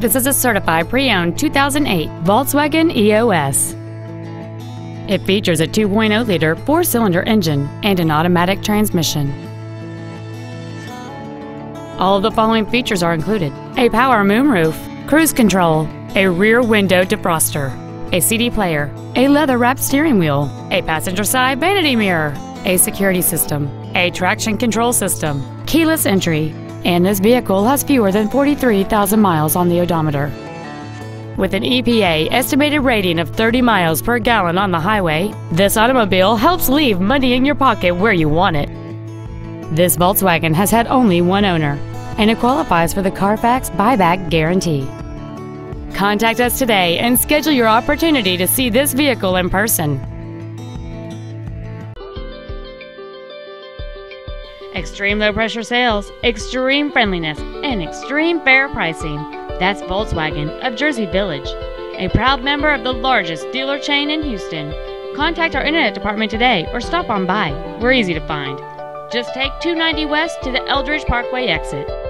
This is a certified pre-owned 2008 Volkswagen EOS. It features a 2.0-liter 4-cylinder engine and an automatic transmission. All of the following features are included: a power moonroof, cruise control, a rear window defroster, a CD player, a leather-wrapped steering wheel, a passenger side vanity mirror, a security system, a traction control system, keyless entry, and this vehicle has fewer than 43,000 miles on the odometer. With an EPA estimated rating of 30 miles per gallon on the highway, this automobile helps leave money in your pocket where you want it. This Volkswagen has had only one owner, and it qualifies for the Carfax buyback guarantee. Contact us today and schedule your opportunity to see this vehicle in person. Extreme low pressure sales, extreme friendliness, and extreme fair pricing. That's Volkswagen of Jersey Village, a proud member of the largest dealer chain in Houston. Contact our internet department today or stop on by. We're easy to find. Just take 290 West to the Eldridge Parkway exit.